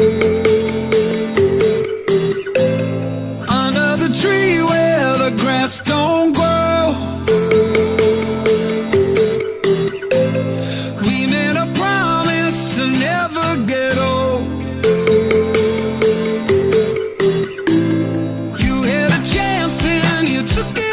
Under the tree where the grass don't grow, we made a promise to never get old. You had a chance and you took it.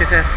Yes, sir.